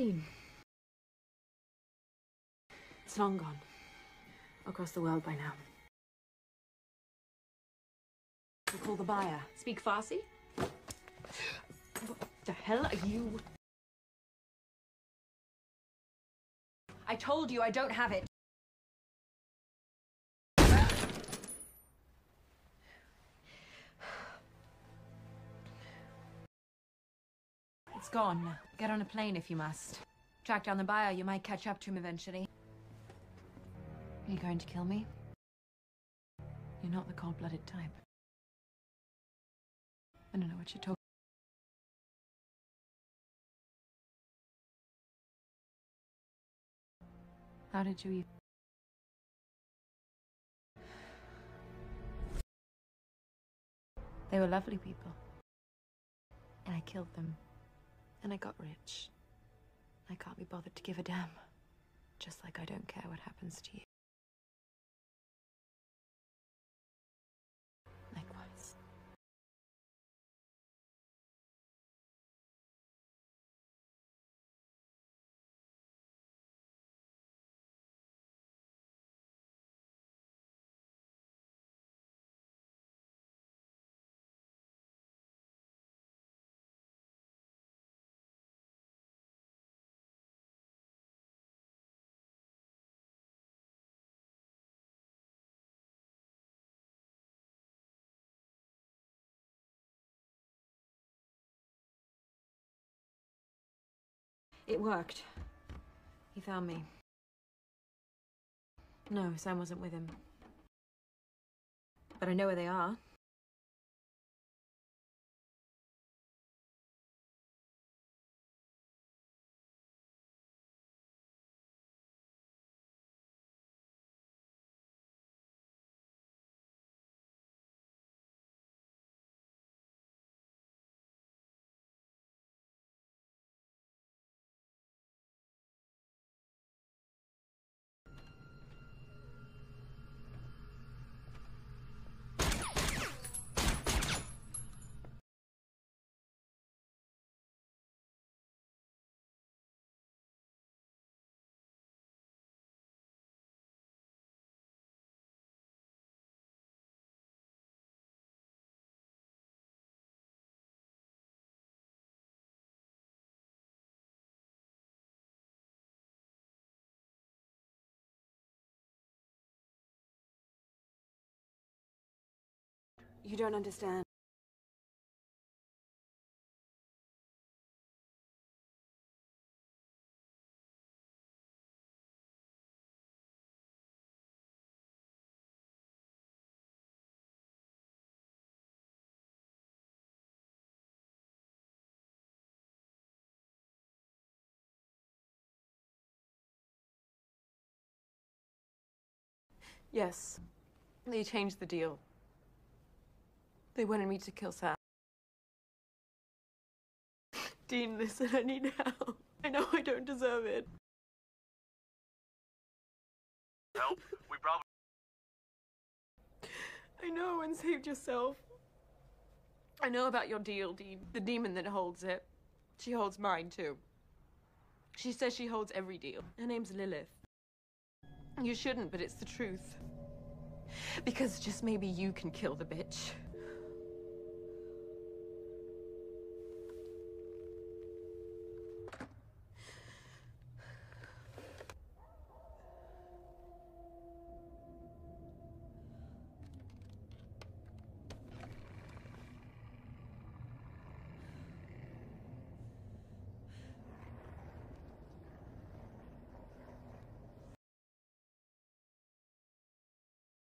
Dean. It's long gone. Across the world by now. I call the buyer. Speak Farsi? What the hell are you? I told you I don't have it. It's gone. Get on a plane if you must. Track down the buyer, you might catch up to him eventually. Are you going to kill me? You're not the cold-blooded type. I don't know what you're talking about. How did you even... They were lovely people. And I killed them. And I got rich. I can't be bothered to give a damn. Just like I don't care what happens to you. Likewise. It worked. He found me. No, Sam wasn't with him. But I know where they are. You don't understand. Yes, they changed the deal. They wanted me to kill Sam. Dean, listen, I need help. I know I don't deserve it. Help? We probably... I know, and saved yourself. I know about your deal, Dean. The demon that holds it. She holds mine, too. She says she holds every deal. Her name's Lilith. You shouldn't, but it's the truth. Because just maybe you can kill the bitch.